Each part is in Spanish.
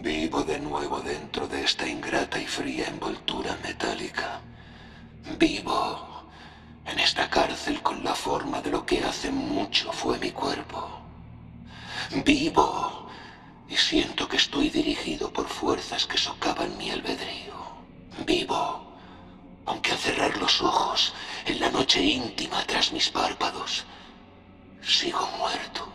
Vivo de nuevo dentro de esta ingrata y fría envoltura metálica. Vivo en esta cárcel con la forma de lo que hace mucho fue mi cuerpo. Vivo y siento que estoy dirigido por fuerzas que socavan mi albedrío. Vivo, aunque al cerrar los ojos, en la noche íntima tras mis párpados, sigo muerto.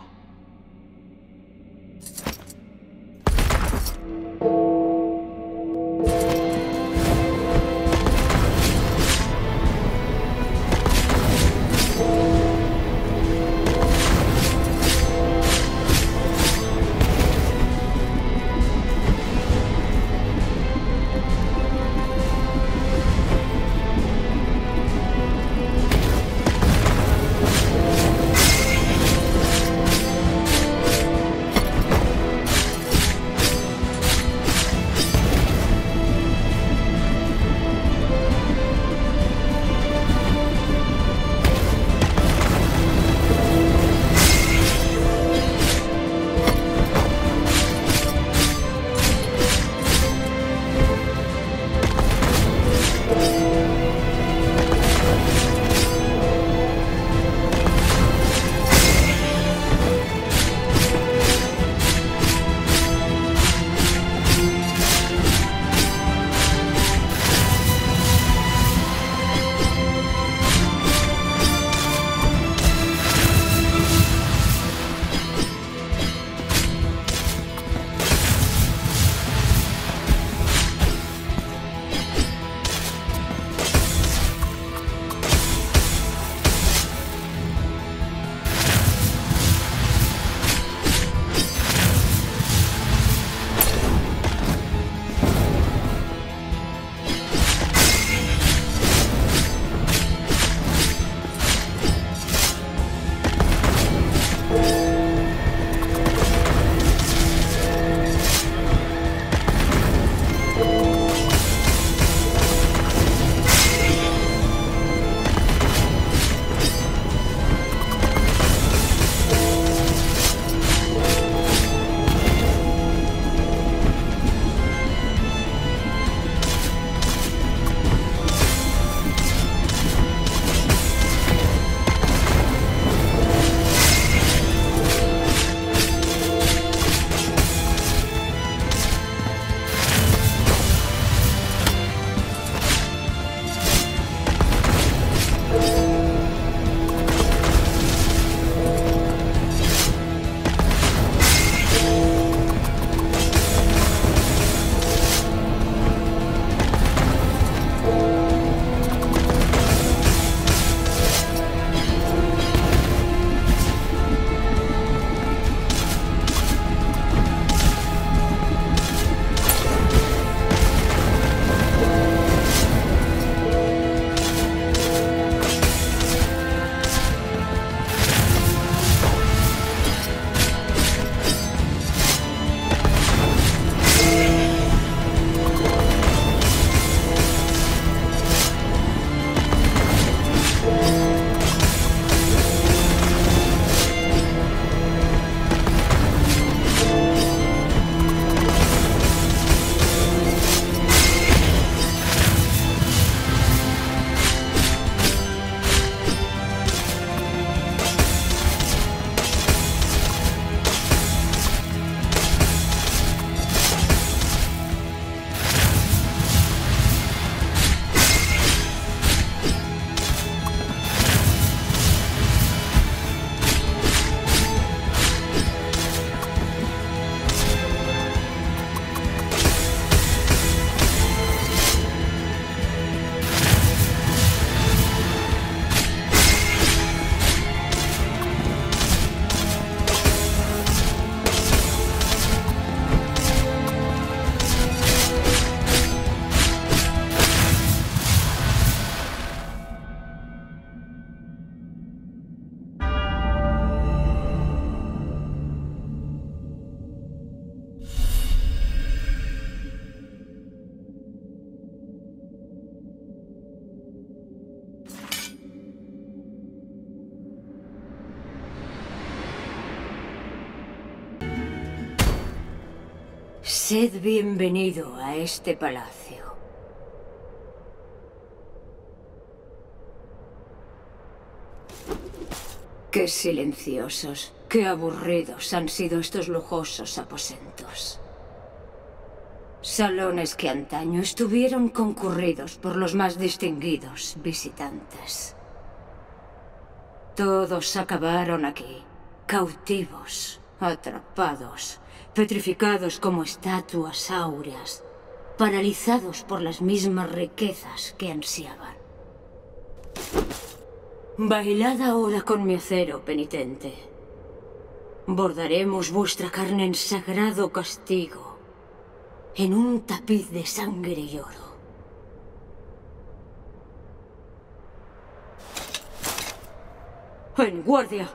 Sed bienvenido a este palacio. Qué silenciosos, qué aburridos han sido estos lujosos aposentos. Salones que antaño estuvieron concurridos por los más distinguidos visitantes. Todos acabaron aquí, cautivos, atrapados, petrificados como estatuas áureas, paralizados por las mismas riquezas que ansiaban. Bailad ahora con mi acero penitente. Bordaremos vuestra carne en sagrado castigo, en un tapiz de sangre y oro. ¡En guardia!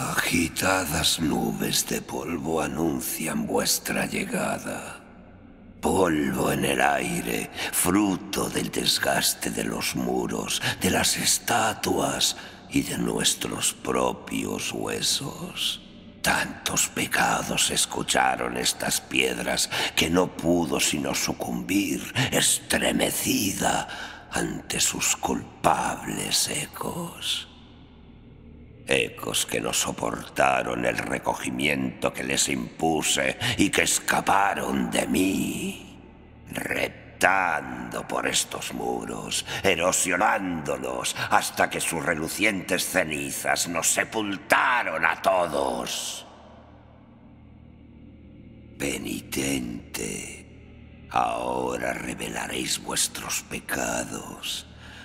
Agitadas nubes de polvo anuncian vuestra llegada. Polvo en el aire, fruto del desgaste de los muros, de las estatuas y de nuestros propios huesos. Tantos pecados escucharon estas piedras que no pudo sino sucumbir, estremecida ante sus culpables ecos. Ecos que no soportaron el recogimiento que les impuse y que escaparon de mí, reptando por estos muros, erosionándolos hasta que sus relucientes cenizas nos sepultaron a todos. Penitente, ahora revelaréis vuestros pecados.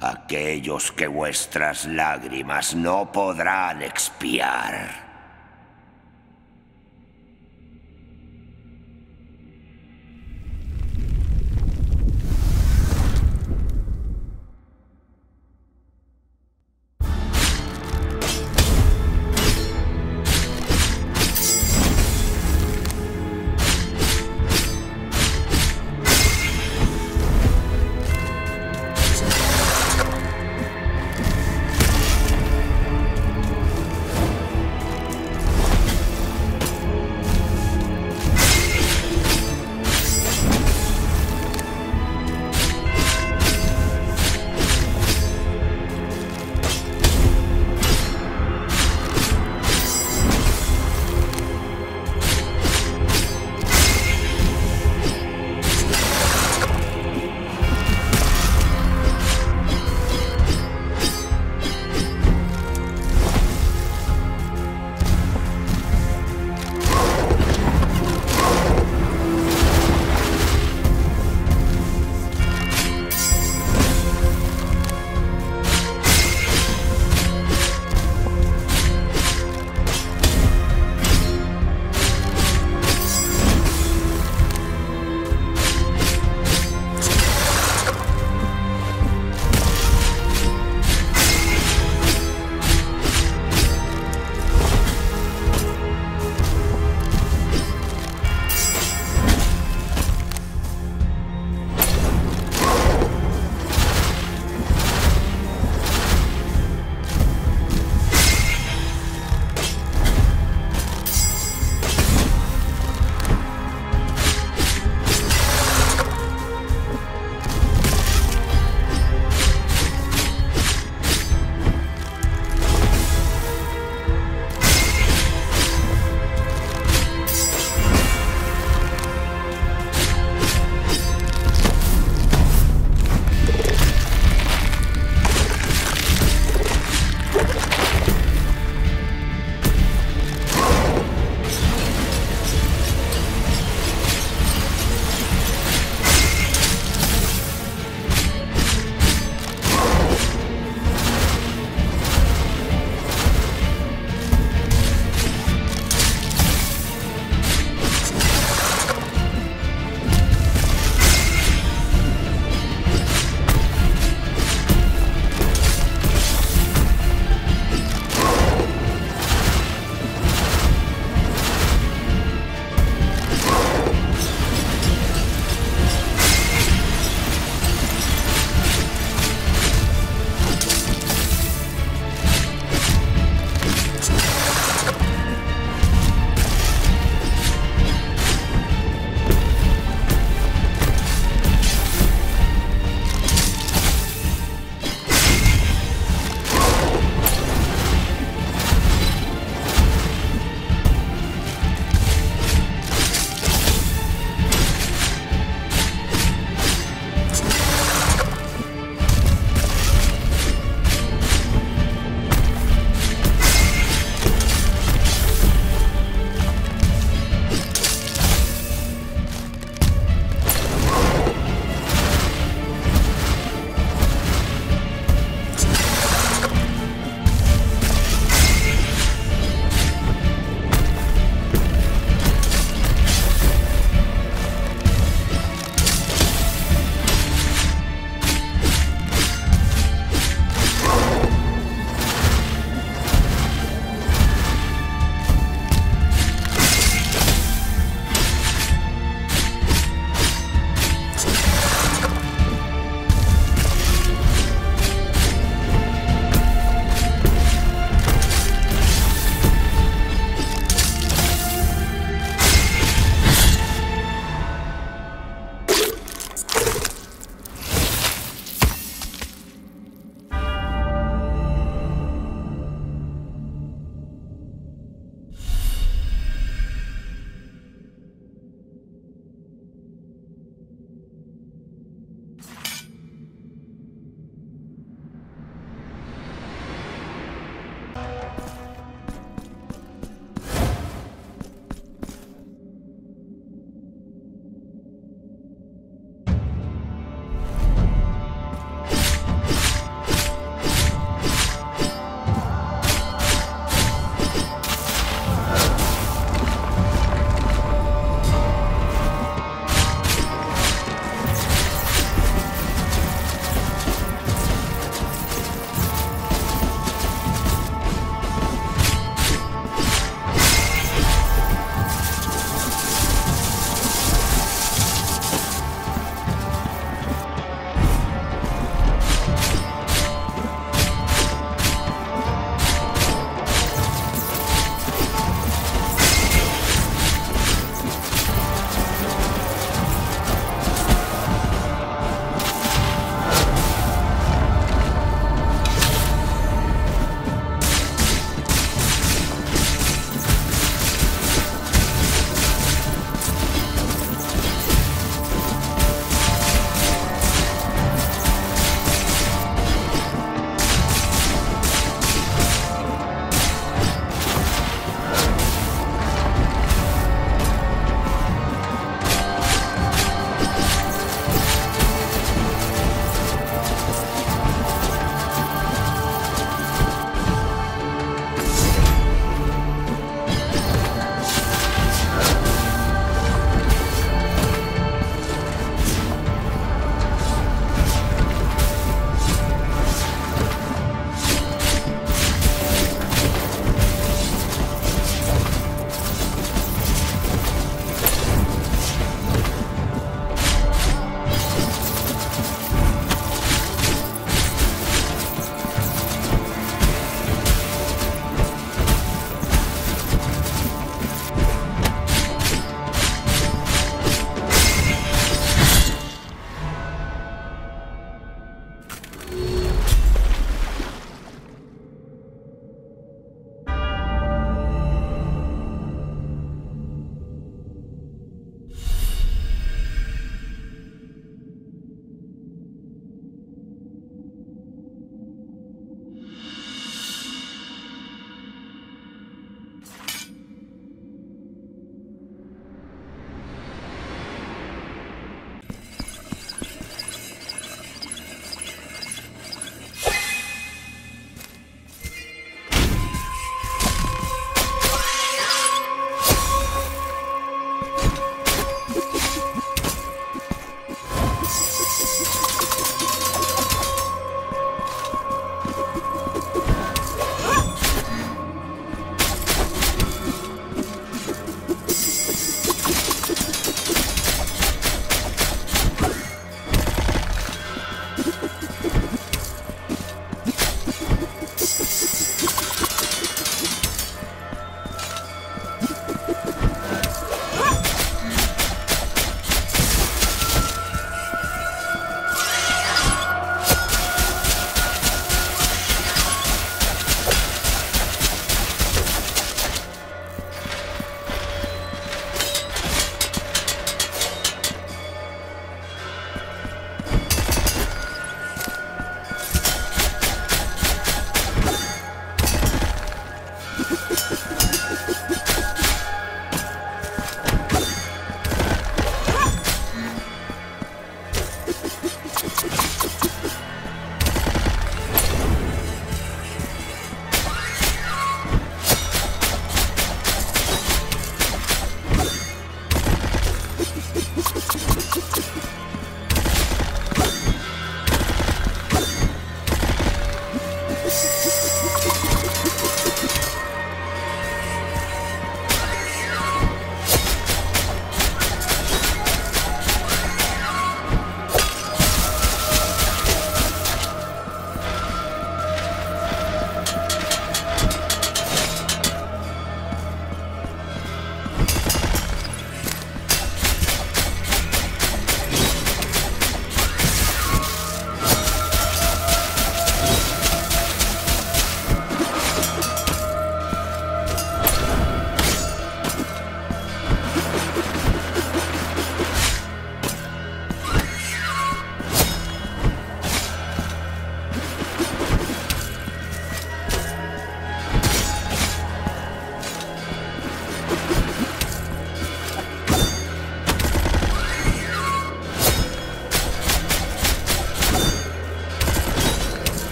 Aquellos que vuestras lágrimas no podrán expiar.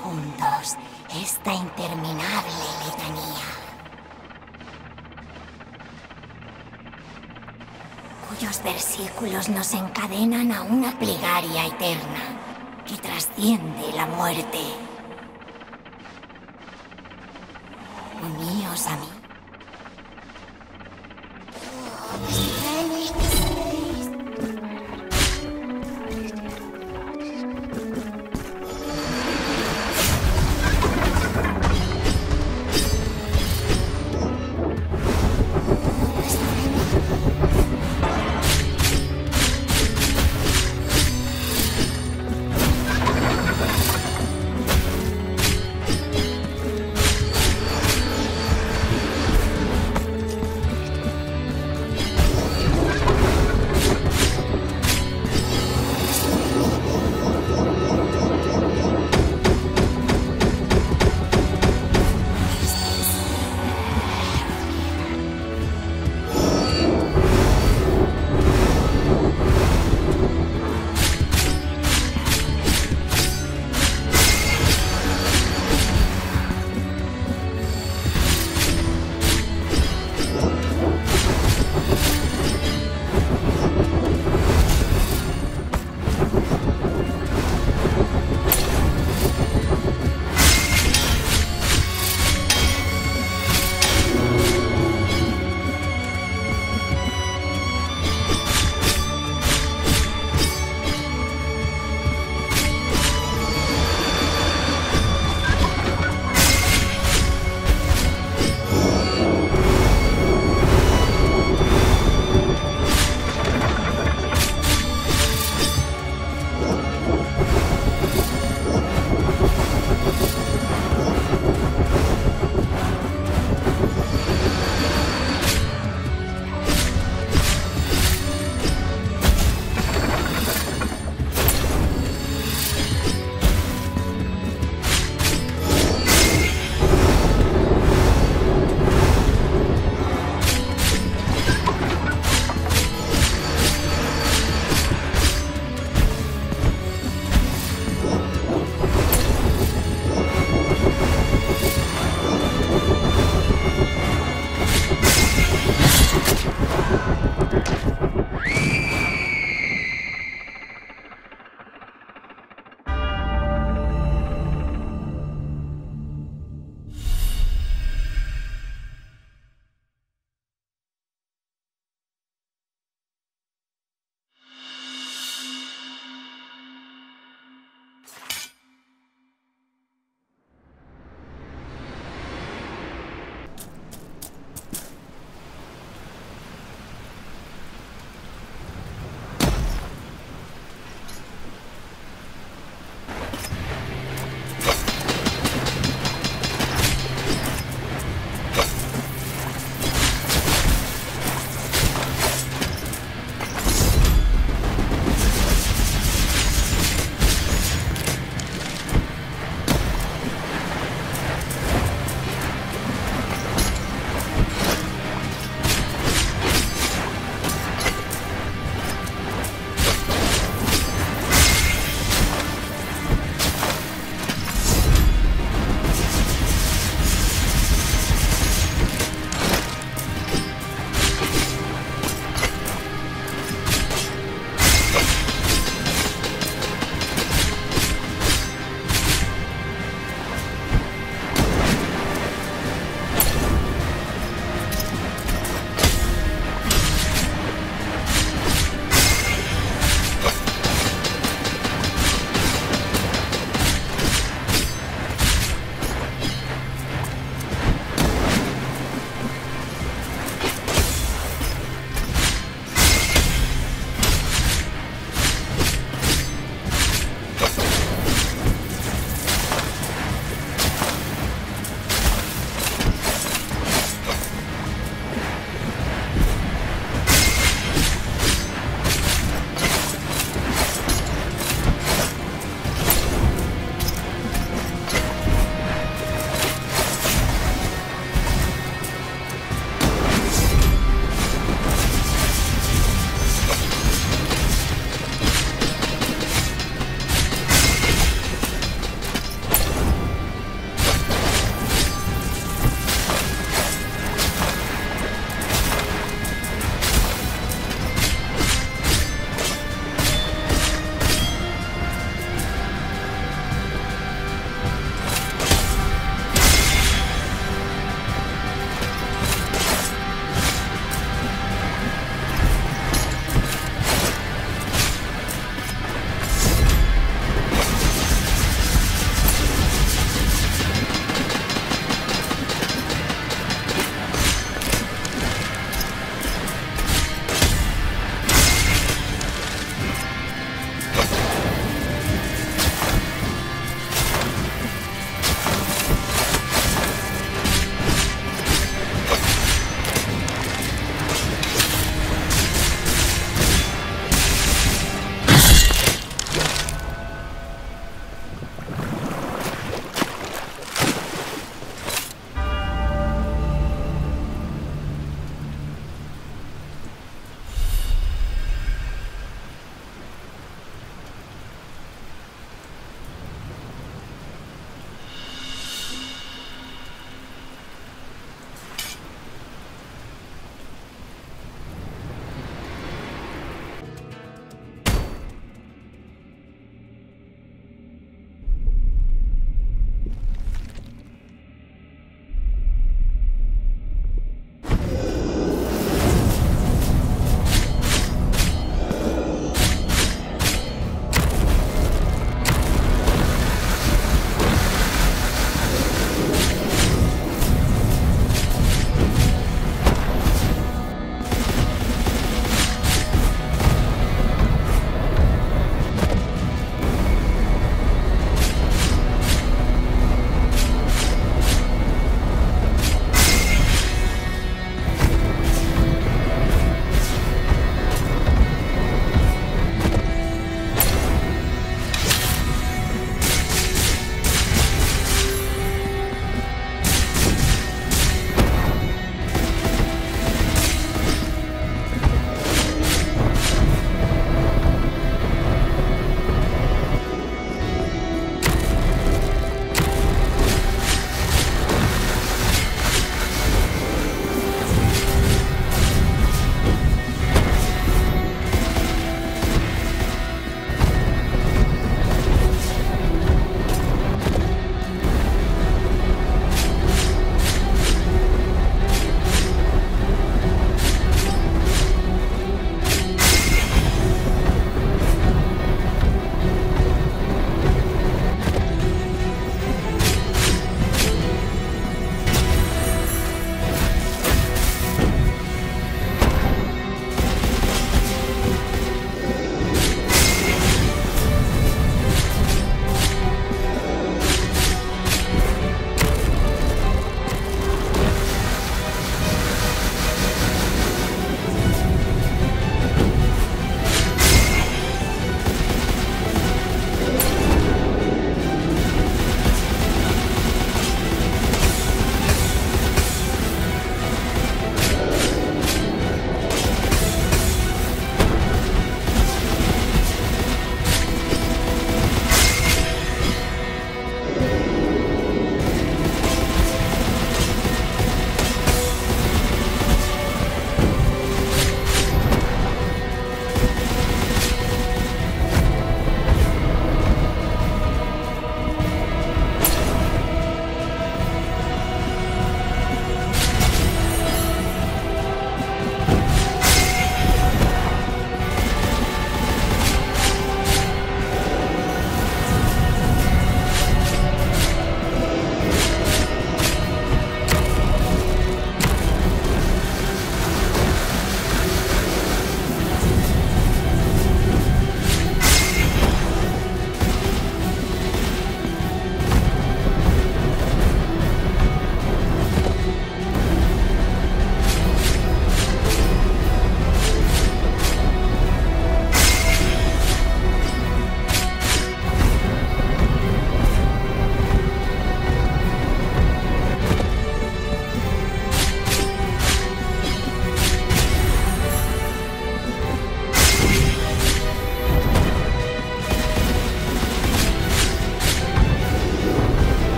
Juntos esta interminable letanía, cuyos versículos nos encadenan a una plegaria eterna que trasciende la muerte. Uníos a mí.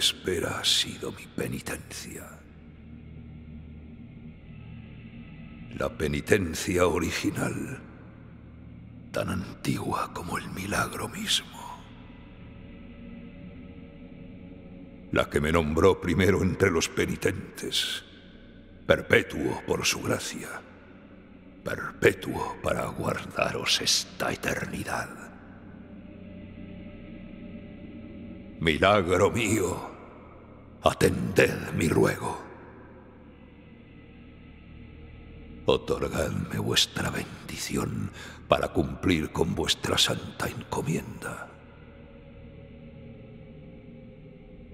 que espera ha sido mi penitencia. La penitencia original, tan antigua como el milagro mismo. La que me nombró primero entre los penitentes, perpetuo por su gracia, perpetuo para guardaros esta eternidad. Milagro mío, atended mi ruego. Otorgadme vuestra bendición para cumplir con vuestra santa encomienda.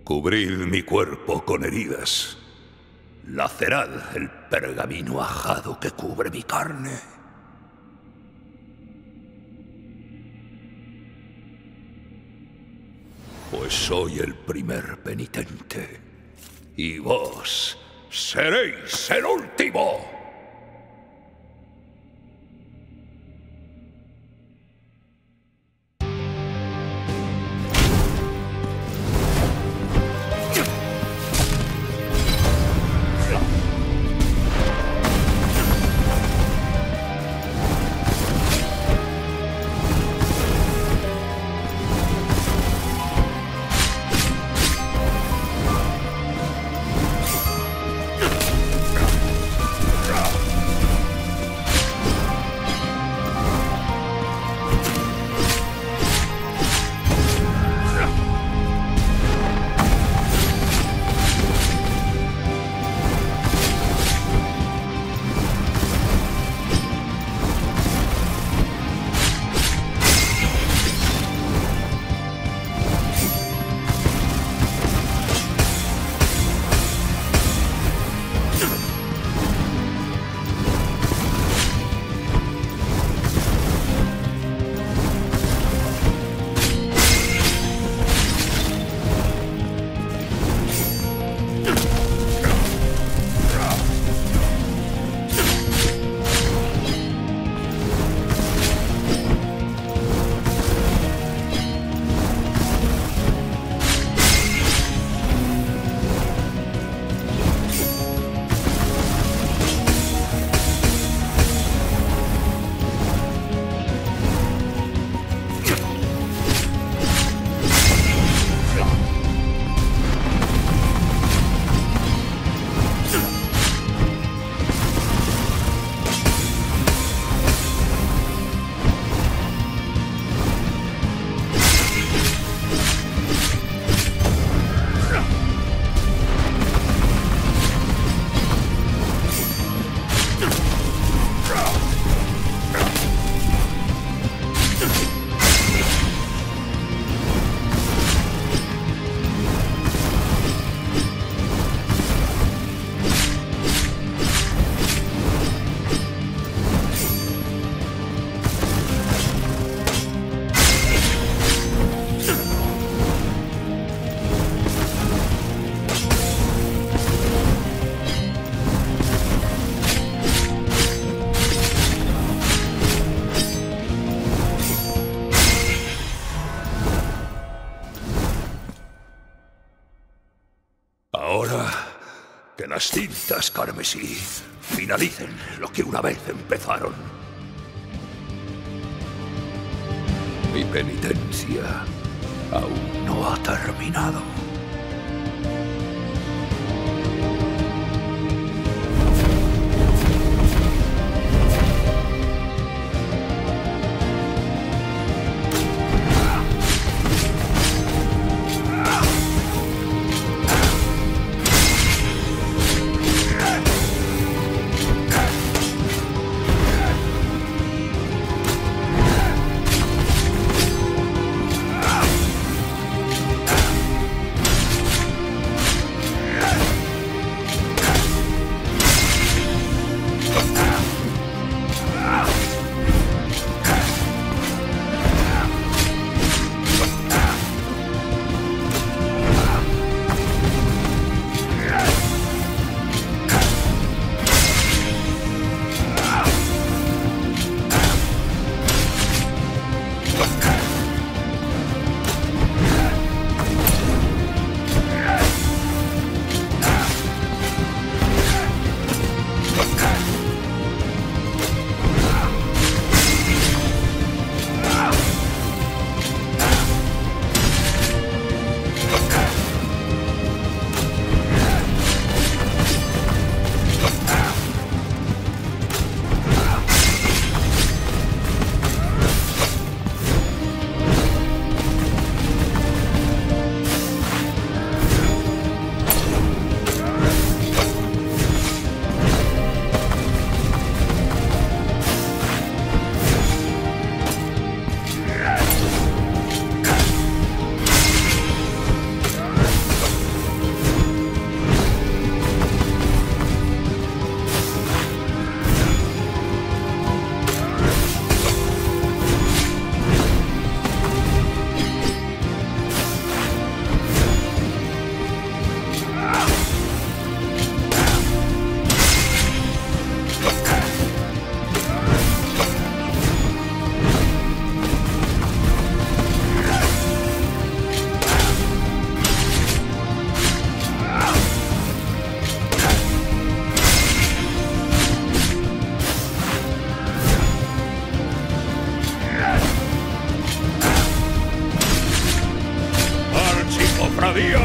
Cubrid mi cuerpo con heridas. Lacerad el pergamino ajado que cubre mi carne. Pues soy el primer penitente, y vos seréis el último. Las tintas carmesí finalicen lo que una vez empezaron. Mi penitencia aún no ha terminado. cofradía.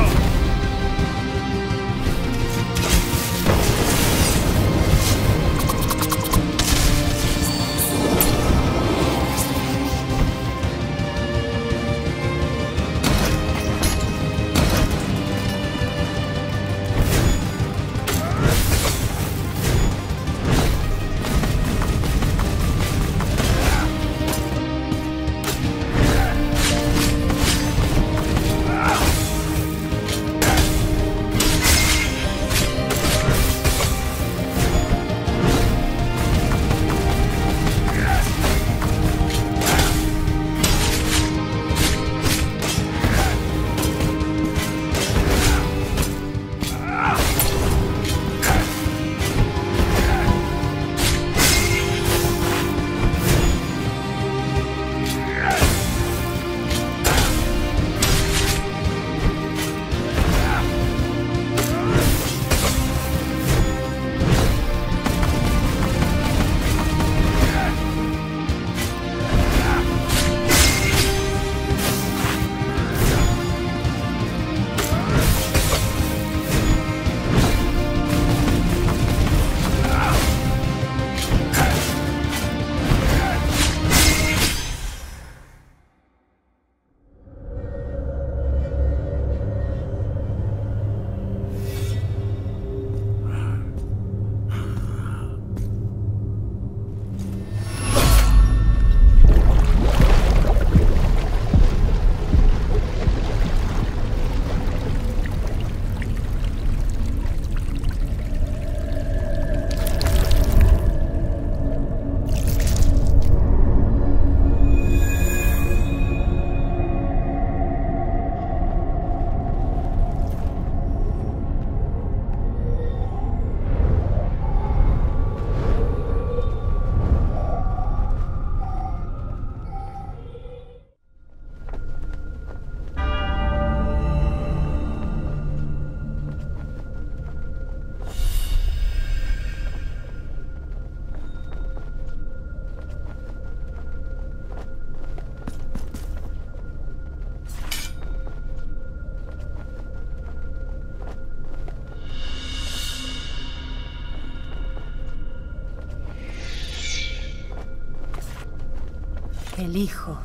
El Hijo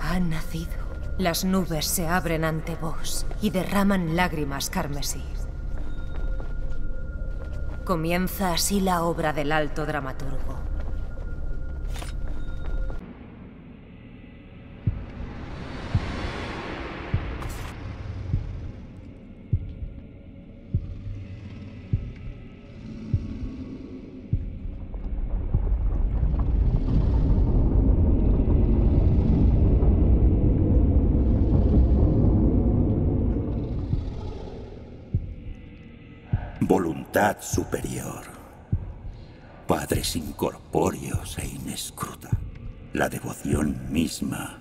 ha nacido. Las nubes se abren ante vos y derraman lágrimas carmesí. Comienza así la obra del alto dramaturgo. Voluntad superior, padres incorpóreos e inescruta, la devoción misma,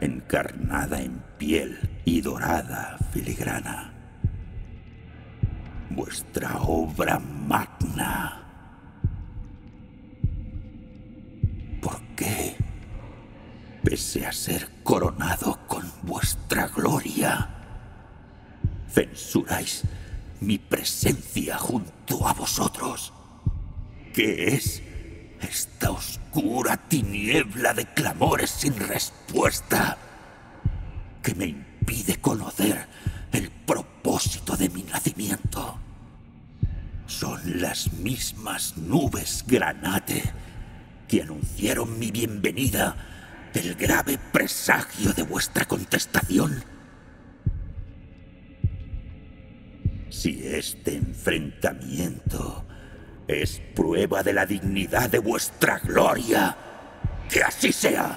encarnada en piel y dorada filigrana. Vuestra obra magna. ¿Por qué, pese a ser coronado con vuestra gloria, censuráis mi presencia junto a vosotros? ¿Qué es esta oscura tiniebla de clamores sin respuesta que me impide conocer el propósito de mi nacimiento? Son las mismas nubes granate que anunciaron mi bienvenida, el grave presagio de vuestra contestación. Si este enfrentamiento es prueba de la dignidad de vuestra gloria, que así sea.